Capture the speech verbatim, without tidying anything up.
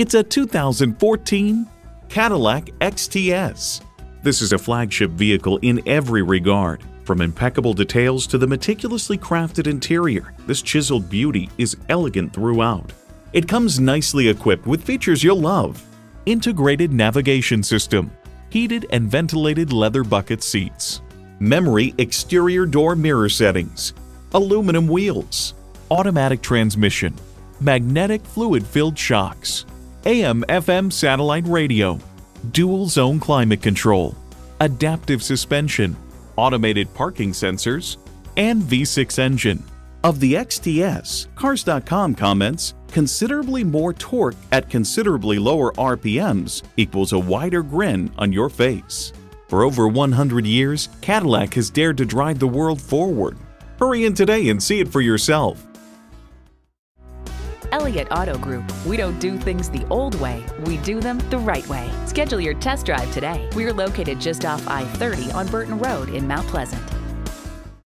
It's a two thousand fourteen Cadillac X T S. This is a flagship vehicle in every regard. From impeccable details to the meticulously crafted interior, this chiseled beauty is elegant throughout. It comes nicely equipped with features you'll love. Integrated navigation system, heated and ventilated leather bucket seats, memory exterior door mirror settings, aluminum wheels, automatic transmission, magnetic fluid-filled shocks, A M F M satellite radio, dual zone climate control, adaptive suspension, automated parking sensors, and V six engine. Of the X T S, Cars dot com comments, "Considerably more torque at considerably lower R P Ms equals a wider grin on your face." For over one hundred years, Cadillac has dared to drive the world forward. Hurry in today and see it for yourself. Elliott Auto Group. We don't do things the old way, we do them the right way. Schedule your test drive today. We're located just off I thirty on Burton Road in Mount Pleasant.